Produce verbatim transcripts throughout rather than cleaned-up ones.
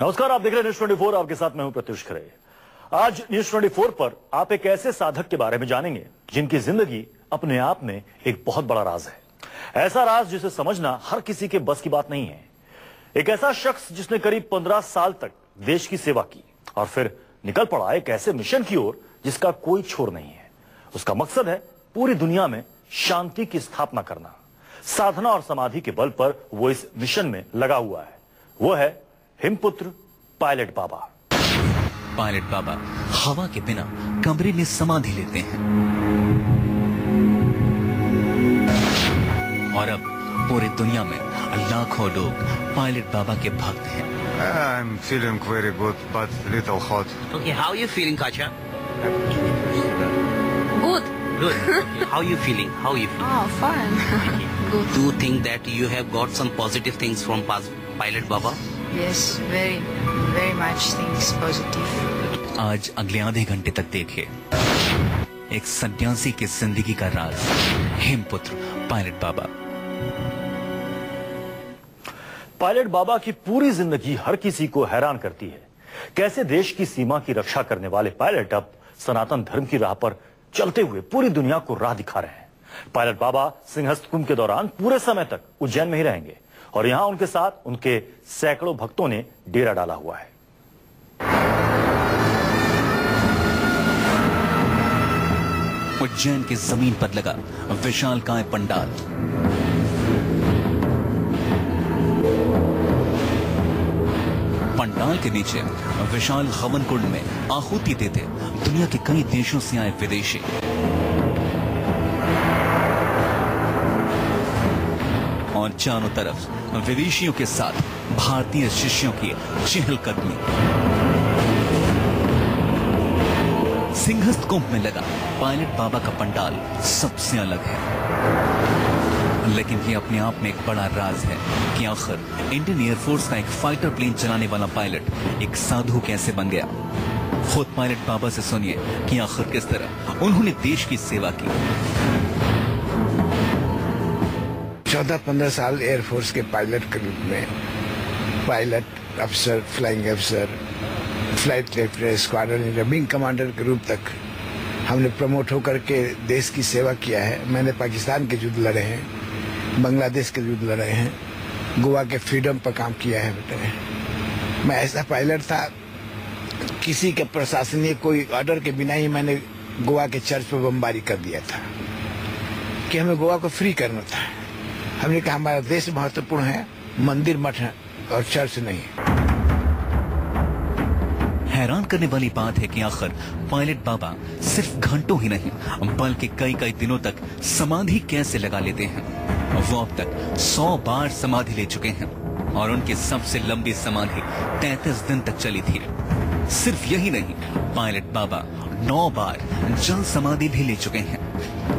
नमस्कार, आप देख रहे हैं न्यूज़ चौबीस, आपके साथ मैं हूं प्रत्युष खरे। आज न्यूज़ चौबीस पर आप एक ऐसे साधक के बारे में जानेंगे जिनकी जिंदगी अपने आप में एक बहुत बड़ा राज है। ऐसा राज जिसे समझना हर किसी के बस की बात नहीं है। एक ऐसा शख्स जिसने करीब पंद्रह साल तक देश की सेवा की और फिर निकल पड़ा एक ऐसे मिशन की ओर जिसका कोई छोर नहीं है। उसका मकसद है पूरी दुनिया में शांति की स्थापना करना। साधना और समाधि के बल पर वो इस मिशन में लगा हुआ है। वो है हिमपुत्र पायलट बाबा। पायलट बाबा हवा के बिना कमरे में समाधि लेते हैं और अब पूरी दुनिया में लाखों लोग पायलट बाबा के भक्त हैं। I'm feeling very good, but little hot. Okay, how you feeling, Kacha? Good. Good. Okay, how you feeling? How you feeling? Oh, fine. Good. Do you think that you have got some positive things from Pilot Baba? Yes, very, very much things positive. आज अगले आधे घंटे तक देखिए एक सन्यासी की जिंदगी का राज, हिमपुत्र पायलट बाबा। पायलट बाबा की पूरी जिंदगी हर किसी को हैरान करती है। कैसे देश की सीमा की रक्षा करने वाले पायलट अब सनातन धर्म की राह पर चलते हुए पूरी दुनिया को राह दिखा रहे हैं। पायलट बाबा सिंहस्थ कुंभ के दौरान पूरे समय तक उज्जैन में ही रहेंगे और यहां उनके साथ उनके सैकड़ों भक्तों ने डेरा डाला हुआ है। उज्जैन की जमीन पर लगा विशालकाय पंडाल, पंडाल के नीचे विशाल हवन कुंड में आहुति देते दुनिया के कई देशों से आए विदेशी। चारों तरफ विदेशियों के साथ भारतीय शिष्यों की चहलकदमी। सिंहस्थ कुंभ में लगा पायलट बाबा का पंडाल सबसे अलग है, लेकिन ये अपने आप में एक बड़ा राज है कि आखिर इंडियन एयरफोर्स का एक फाइटर प्लेन चलाने वाला पायलट एक साधु कैसे बन गया। खुद पायलट बाबा से सुनिए कि आखिर किस तरह उन्होंने देश की सेवा की। चौदह पंद्रह साल एयरफोर्स के पायलट के रूप में पायलट, अफसर, फ्लाइंग अफसर, flight lieutenant, squadron, wing commander के रूप तक हमने प्रमोट होकर के देश की सेवा किया है। मैंने पाकिस्तान के युद्ध लड़े हैं, बांग्लादेश के युद्ध लड़े हैं, गोवा के फ्रीडम पर काम किया है। बेटे मैं ऐसा पायलट था, किसी के प्रशासनीय कोई ऑर्डर के बिना ही मैंने गोवा के चर्च पर बमबारी कर दिया था कि हमें गोवा को फ्री करना था। हमने कहा हमारा देश महत्वपूर्ण है, मंदिर मठ है और चर्च नहीं है। हैरान करने वाली बात है कि आखिर पायलट बाबा सिर्फ घंटों ही नहीं बल्कि कई कई दिनों तक समाधि कैसे लगा लेते हैं। वो अब तक सौ बार समाधि ले चुके हैं और उनकी सबसे लंबी समाधि तैंतीस दिन तक चली थी। सिर्फ यही नहीं, पायलट बाबा नौ बार जल समाधि भी ले चुके हैं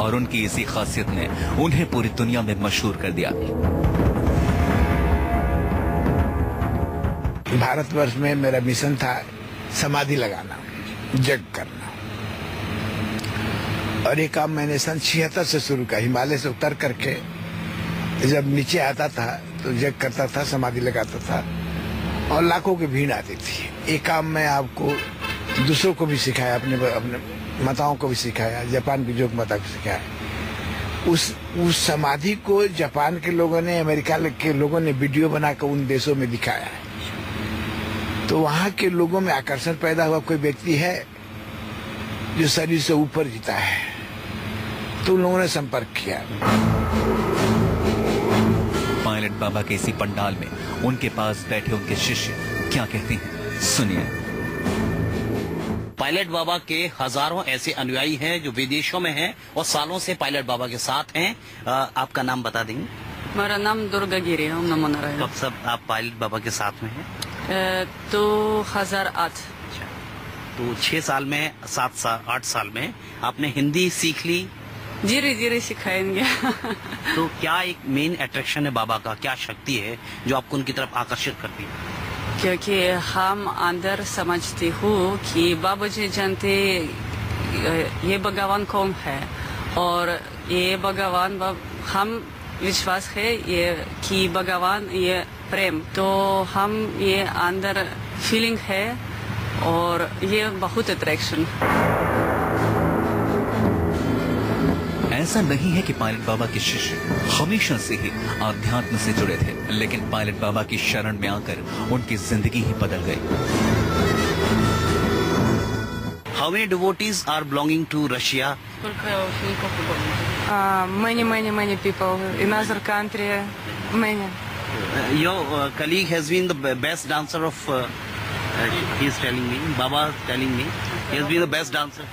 और उनकी इसी खासियत ने उन्हें पूरी दुनिया में मशहूर कर दिया। भारतवर्ष में मेरा मिशन था समाधि लगाना, जग करना, और ये काम मैंने सन छिहत्तर से शुरू किया। हिमालय से उतर करके जब नीचे आता था तो जग करता था, समाधि लगाता था और लाखों की भीड़ आती थी। ये काम मैं आपको दूसरों को भी सिखाया, अपने अपने माताओं को भी सिखाया, जापान की जोग माता को सिखाया। उस उस समाधि को जापान के लोगों ने, अमेरिका के लोगों ने वीडियो बनाकर उन देशों में दिखाया है, तो वहाँ के लोगों में आकर्षण पैदा हुआ। कोई व्यक्ति है जो शरीर से ऊपर जीता है, तो उन लोगों ने संपर्क किया। पायलट बाबा के इसी पंडाल में उनके पास बैठे उनके शिष्य क्या कहते हैं, सुनिए। पायलट बाबा के हजारों ऐसे अनुयायी हैं जो विदेशों में हैं और सालों से पायलट बाबा के साथ हैं। आपका नाम बता देंगे? मेरा नाम दुर्गा गिरी है। नमो नारायण। तो सब आप पायलट बाबा के साथ में हैं? तो हजार आठ तो छह साल में, सात साल, आठ साल में आपने हिंदी सीख ली? धीरे धीरे सिखाएंगे। तो क्या एक मेन अट्रैक्शन है बाबा का, क्या शक्ति है जो आपको उनकी तरफ आकर्षित करती है? क्योंकि हम अंदर समझते हो कि बाबूजी जानते ये भगवान कौन है और ये भगवान हम विश्वास है ये कि भगवान ये प्रेम, तो हम ये अंदर फीलिंग है और ये बहुत अट्रैक्शन। ऐसा नहीं है कि पायलट बाबा के शिष्य हमेशा से ही आध्यात्म से जुड़े थे, लेकिन पायलट बाबा की शरण में आकर उनकी जिंदगी ही बदल गई। How many devotees are belonging to Russia? Many many many people in other country. Many your colleague has been the best dancer of, he is telling me, baba telling me he has been the best dancer.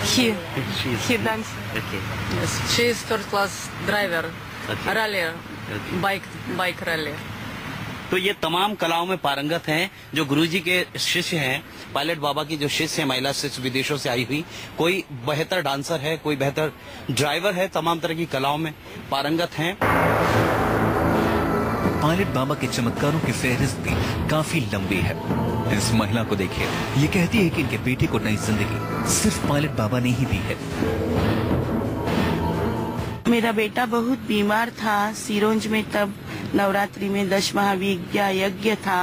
He, she is, he dances. Okay. Yes, she is third class driver, okay. rally, okay. bike, bike rally. तो ये तमाम कलाओं में पारंगत हैं जो गुरुजी के शिष्य हैं, पायलट बाबा की जो शिष्य है, महिला शिष्य विदेशों से आई हुई, कोई बेहतर डांसर है, कोई बेहतर ड्राइवर है, तमाम तरह की कलाओं में पारंगत हैं। पायलट बाबा के चमत्कारों की फहरिस्त भी काफी लंबी है। इस महिला को देखिए, ये कहती है कि इनके बेटे को नई जिंदगी सिर्फ पायलट बाबा ने ही दी है। मेरा बेटा बहुत बीमार था सिरोंज में, तब नवरात्रि में दश महाविद्या यज्ञ था।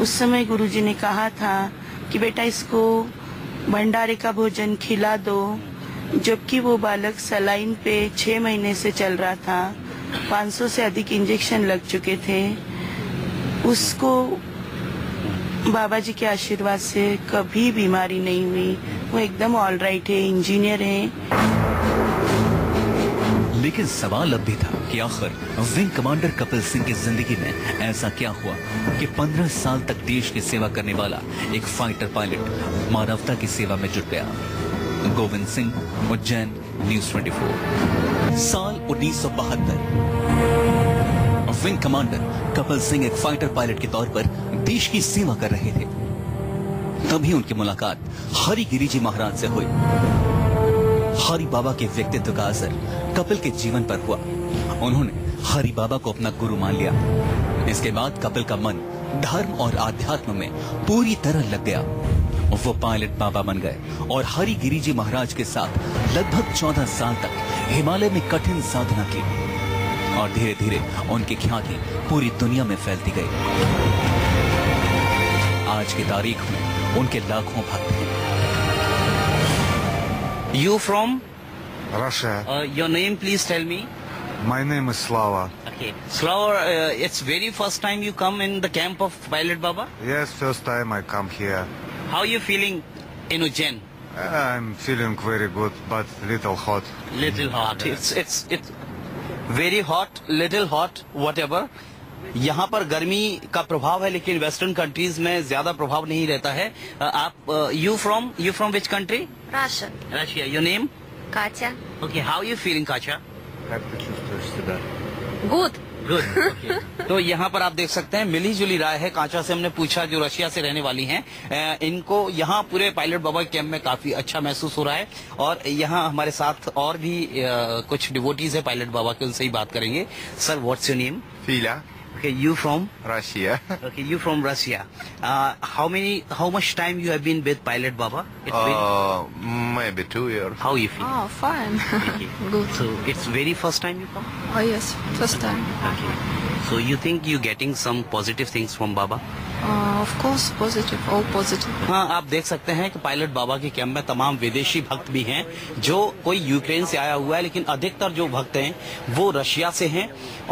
उस समय गुरुजी ने कहा था कि बेटा इसको भंडारे का भोजन खिला दो, जबकि वो बालक सलाइन पे छह महीने से चल रहा था, पाँच सौ से अधिक इंजेक्शन लग चुके थे। उसको बाबा जी के आशीर्वाद से कभी बीमारी नहीं हुई, वो एकदम ऑल राइट है, इंजीनियर है। लेकिन सवाल अब भी था कि आखिर विंग कमांडर कपिल सिंह की जिंदगी में ऐसा क्या हुआ कि पंद्रह साल तक देश की सेवा करने वाला एक फाइटर पायलट मानवता की सेवा में जुट गया। गोविंद सिंह, उज्जैन, न्यूज़ चौबीस। साल उन्नीस सौ बहत्तर विंग कमांडर कपिल सिंह एक फाइटर पायलट के तौर पर देश की सेवा कर रहे थे, तभी उनकी मुलाकात हरिगिरी जी महाराज से हुई। हरि बाबा के व्यक्तित्व का असर कपिल के जीवन पर हुआ, उन्होंने हरि बाबा को अपना गुरु मान लिया। इसके बाद कपिल का मन धर्म और आध्यात्म में पूरी तरह लग गया। वो पायलट बाबा बन गए और हरिगिरी जी महाराज के साथ लगभग चौदह साल तक हिमालय में कठिन साधना की और धीरे धीरे उनकी ख्याति पूरी दुनिया में फैलती गई। आज की तारीख में उनके लाखों भक्त हैं। You from Russia? Your name please tell me? My name is Slava. Okay. Slava, uh, it's very first time you come in the camp of Pilot Baba? Yes, first time I come here. How are you feeling in Ujjain? Uh, I'm feeling very good, but little hot. Little hot. It's it's it's very hot, little hot, whatever. यहाँ पर गर्मी का प्रभाव है, लेकिन western countries में ज्यादा प्रभाव नहीं रहता है। आप you from you from which country? Russia. Russia. Your name? Kacha. Okay. How are you feeling, Kacha? Happy to see you. Good good okay. तो यहाँ पर आप देख सकते हैं मिली जुली राय है। कांचा से हमने पूछा जो रशिया से रहने वाली हैं, इनको यहाँ पूरे पायलट बाबा कैंप में काफी अच्छा महसूस हो रहा है। और यहाँ हमारे साथ और भी कुछ डिवोटीज है पायलट बाबा के, उनसे ही बात करेंगे। Sir, what's your name? Fila. Okay, you from Russia? Okay, you from Russia. How many how much time you have been with Pilot Baba? Maybe two years. How you feel? Oh, fine. Okay. Good. So it's very first time you come? Oh yes, first time. Okay. So you think you getting some positive things from Baba? Uh, of course, positive. All positive. हाँ, आप देख सकते हैं कि pilot बाबा के camp में तमाम विदेशी भक्त भी हैं, जो कोई यूक्रेन से आया हुआ है, लेकिन अधिकतर जो भक्त हैं वो रशिया से हैं।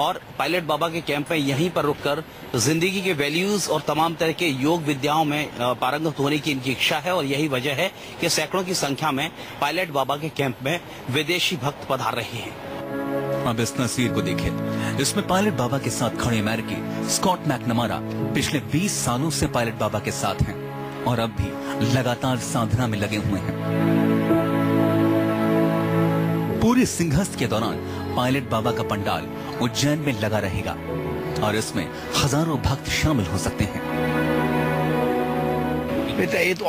और पायलट बाबा के कैंप में यहीं पर रुककर जिंदगी के वैल्यूज और तमाम तरह के योग विद्याओं में पारंगत होने की इनकी इच्छा है। और यही वजह है कि सैकड़ों की संख्या में पायलट बाबा के कैंप में विदेशी भक्त पधार रहे हैं। अब इस तस्वीर को देखें, इसमें पायलट बाबा के साथ खड़े अमेरिकी स्कॉट मैकनमारा पिछले बीस सालों से पायलट बाबा के साथ हैं और अब भी लगातार साधना में लगे हुए हैं। पूरे सिंहस्थ के दौरान पायलट बाबा का पंडाल उज्जैन में लगा रहेगा और इसमें हजारों भक्त शामिल हो सकते हैं। बेटा ये तो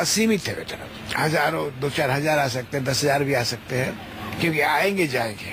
असीमित है बेटा, हजारों, दो चार हजार आ सकते हैं, दस हजार भी आ सकते हैं, क्योंकि आएंगे जाएंगे,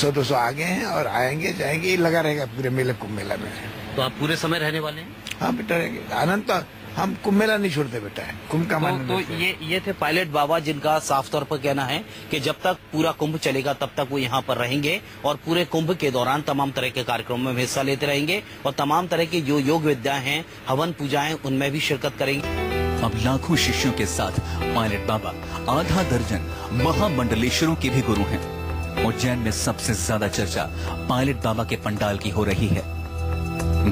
सौ दो सौ आगे हैं और आएंगे जाएंगे, ये लगा रहेगा पूरे मेले कुंभ मेला में। तो आप पूरे समय रहने वाले हैं? हाँ बेटा, आनंद तो हम कुंभ मेला नहीं छोड़ते बेटा, कुंभ का मान। तो, तो ये ये थे पायलट बाबा, जिनका साफ तौर पर कहना है कि जब तक पूरा कुंभ चलेगा तब तक वो यहाँ पर रहेंगे और पूरे कुंभ के दौरान तमाम तरह के कार्यक्रमों में हिस्सा लेते रहेंगे और तमाम तरह के जो योग विद्याएं हैं, हवन पूजाएं, उनमें भी शिरकत करेंगे। अब लाखों शिष्यों के साथ पायलट बाबा आधा दर्जन महामंडलेश्वरों के भी गुरु हैं। उज्जैन में सबसे ज्यादा चर्चा पायलट बाबा के पंडाल की हो रही है।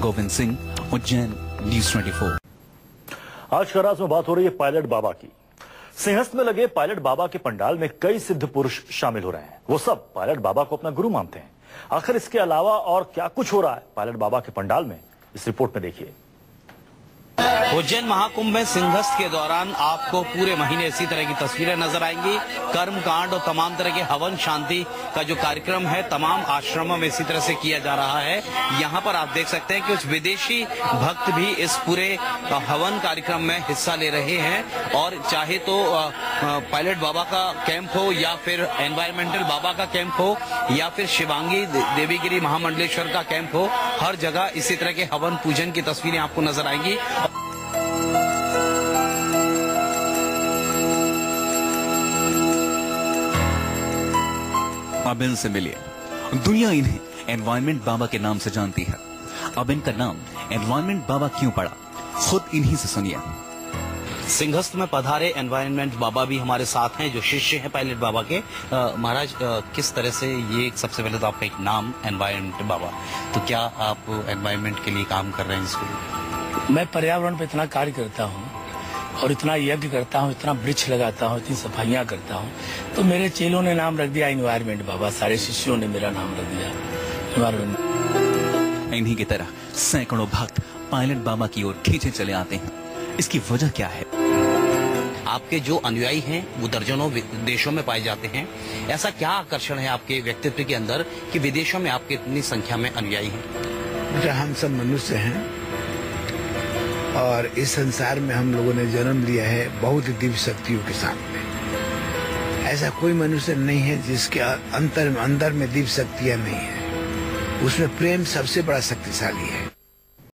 गोविंद सिंह, उज्जैन, न्यूज़ चौबीस। आज खराज में बात हो रही है पायलट बाबा की। सिंहस्थ में लगे पायलट बाबा के पंडाल में कई सिद्ध पुरुष शामिल हो रहे हैं। वो सब पायलट बाबा को अपना गुरु मानते हैं। आखिर इसके अलावा और क्या कुछ हो रहा है पायलट बाबा के पंडाल में, इस रिपोर्ट में देखिए। उज्जैन महाकुंभ में सिंहस्थ के दौरान आपको पूरे महीने इसी तरह की तस्वीरें नजर आएंगी। कर्मकांड और तमाम तरह के हवन शांति का जो कार्यक्रम है तमाम आश्रमों में इसी तरह से किया जा रहा है। यहाँ पर आप देख सकते हैं कि कुछ विदेशी भक्त भी इस पूरे हवन कार्यक्रम में हिस्सा ले रहे हैं और चाहे तो पायलट बाबा का कैंप हो या फिर एनवायरमेंटल बाबा का कैंप हो या फिर शिवांगी देवीगिरी महामंडलेश्वर का कैंप हो, हर जगह इसी तरह के हवन पूजन की तस्वीरें आपको नजर आएंगी। अब इनसे मिलिए, दुनिया इन्हें एनवायरमेंट बाबा के नाम से जानती है। अब इनका नाम एनवायरमेंट बाबा क्यों पड़ा, खुद इन्हीं से सुनिए। सिंहस्थ में पधारे एनवायरमेंट बाबा भी हमारे साथ हैं जो शिष्य हैं पायलट बाबा के। महाराज, किस तरह से ये, सबसे पहले तो आपका एक नाम एनवायरमेंट बाबा, तो क्या आप एनवायरमेंट के लिए काम कर रहे हैं इसको? मैं पर्यावरण पर इतना कार्य करता हूँ और इतना यज्ञ करता हूँ, इतना वृक्ष लगाता हूँ, इतनी सफाइयाँ करता हूँ, तो मेरे चेलों ने नाम रख दिया एनवायरमेंट बाबा। सारे शिष्यों ने मेरा नाम रख दिया एनवायरमेंट। इन्हीं की तरह सैकड़ों भक्त पायलट बाबा की ओर खींचे चले आते हैं। इसकी वजह क्या है? आपके जो अनुयायी हैं वो दर्जनों देशों में पाए जाते हैं। ऐसा क्या आकर्षण है आपके व्यक्तित्व के अंदर कि विदेशों में आपके इतनी संख्या में अनुयायी हैं? हम सब मनुष्य हैं और इस संसार में हम लोगों ने जन्म लिया है बहुत ही दिव्य शक्तियों के सामने। ऐसा कोई मनुष्य नहीं है जिसके अंतर में अंदर में दिव्य शक्तियां नहीं है। उसमें प्रेम सबसे बड़ा शक्तिशाली है।